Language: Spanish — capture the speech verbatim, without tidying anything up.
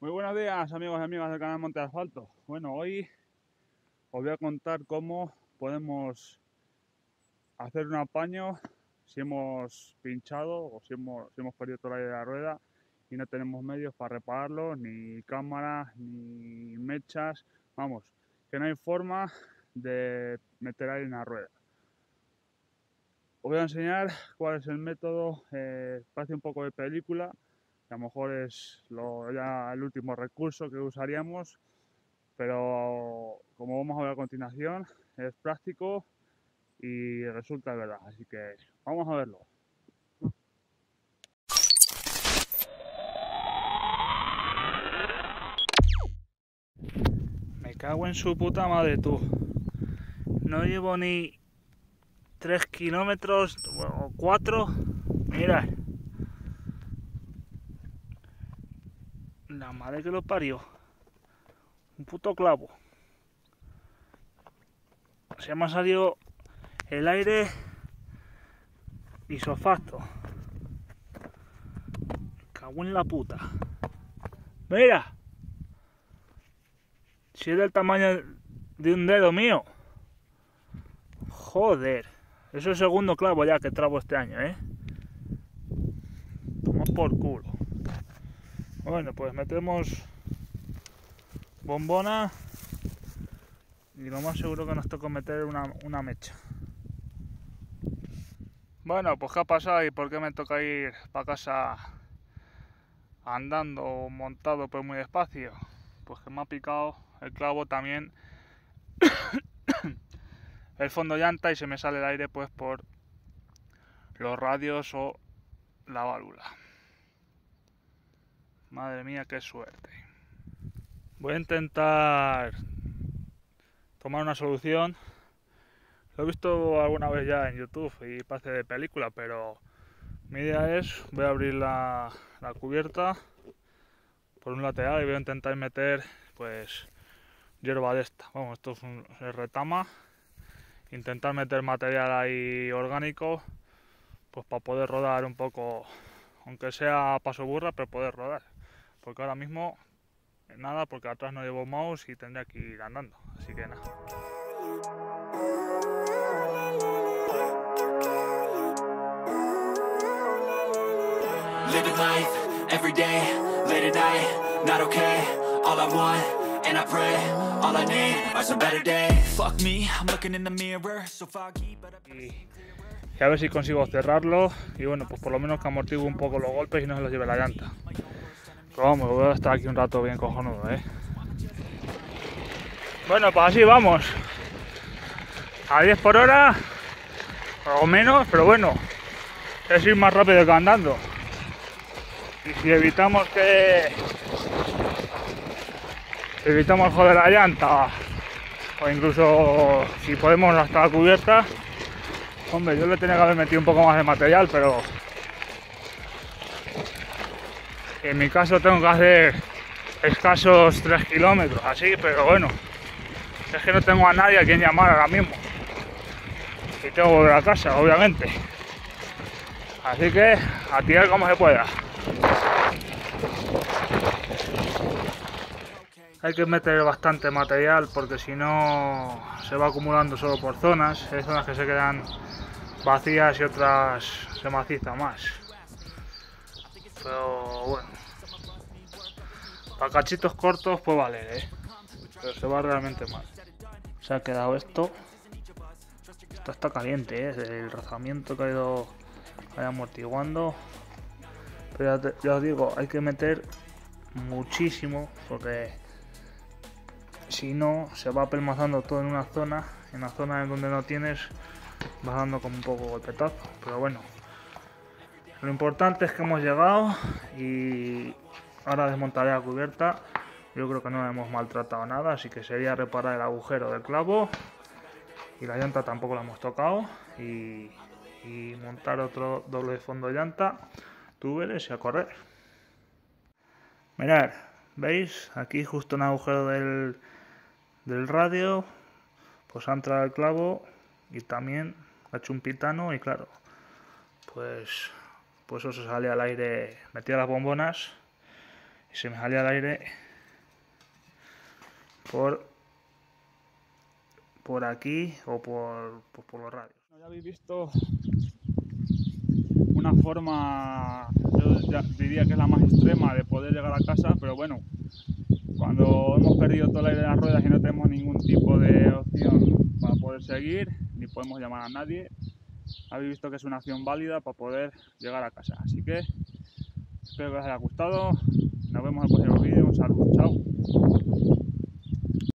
Muy buenos días amigos y amigas del canal Monte y Asfalto. Bueno, hoy os voy a contar cómo podemos hacer un apaño si hemos pinchado o si hemos, si hemos perdido todo el aire de la rueda y no tenemos medios para repararlo, ni cámaras, ni mechas, vamos, que no hay forma de meter aire en la rueda. Os voy a enseñar cuál es el método, eh, parece un poco de película, que a lo mejor es lo, ya el último recurso que usaríamos, pero como vamos a ver a continuación, es práctico y resulta verdad, así que vamos a verlo. Me cago en su puta madre, tú. No llevo ni tres kilómetros o cuatro. Mirad. La madre que lo parió. Un puto clavo. Se me ha salido el aire isofacto. Me cago en la puta. Mira. Si es del tamaño de un dedo mío. Joder. Es el segundo clavo ya que trabo este año, ¿eh? Toma por culo. Bueno, pues metemos bombona y lo más seguro que nos toca meter una, una mecha. Bueno, pues ¿qué ha pasado y por qué me toca ir para casa andando o montado pero muy despacio? Pues que me ha picado el clavo también el fondo llanta y se me sale el aire pues por los radios o la válvula. Madre mía, qué suerte. Voy a intentar tomar una solución. Lo he visto alguna vez ya en YouTube y parece de película, pero mi idea es, voy a abrir la, la cubierta por un lateral y voy a intentar meter pues hierba de esta. Vamos, esto es un es retama. Intentar meter material ahí orgánico pues para poder rodar un poco, aunque sea a paso burra, pero poder rodar. Porque ahora mismo nada, porque atrás no llevo mouse y tendría que ir andando, así que nada. Y, y a ver si consigo cerrarlo y bueno, pues por lo menos que amortigo un poco los golpes y no se los lleve la llanta. Pero vamos, voy a estar aquí un rato bien cojonudo, ¿eh? Bueno, pues así vamos. A diez por hora, o menos, pero bueno, es ir más rápido que andando. Y si evitamos que... Si evitamos joder la llanta, o incluso si podemos hasta la cubierta, hombre, yo le tenía que haber metido un poco más de material, pero... En mi caso tengo que hacer escasos tres kilómetros, así, pero bueno, es que no tengo a nadie a quien llamar ahora mismo. Y tengo que volver a casa, obviamente. Así que a tirar como se pueda. Hay que meter bastante material porque si no se va acumulando solo por zonas. Hay zonas que se quedan vacías y otras se maciza más. Pero bueno, para cachitos cortos pues vale, ¿eh? Pero se va realmente mal. Se ha quedado esto. Esto está caliente, ¿eh? El rozamiento que ha ido amortiguando. Pero ya, te, ya os digo, hay que meter muchísimo porque si no se va apelmazando todo en una zona. En la zona en donde no tienes vas dando como un poco golpetazo, pero bueno. Lo importante es que hemos llegado y ahora desmontaré la cubierta. Yo creo que no hemos maltratado nada, así que sería reparar el agujero del clavo y la llanta tampoco la hemos tocado y, y montar otro doble fondo de llanta, túberes y a correr. Mirad, ¿veis? Aquí justo en el agujero del, del radio pues ha entrado el clavo y también ha hecho un pitano y claro, pues... Pues eso se sale al aire, metía las bombonas y se me salía el aire por por aquí o por, por, por los radios. Ya habéis visto una forma, yo ya diría que es la más extrema de poder llegar a casa, pero bueno, cuando hemos perdido todo el aire de las ruedas y no tenemos ningún tipo de opción para poder seguir, ni podemos llamar a nadie, habéis visto que es una acción válida para poder llegar a casa. Así que espero que os haya gustado, nos vemos en el próximo vídeo, un saludo, chao.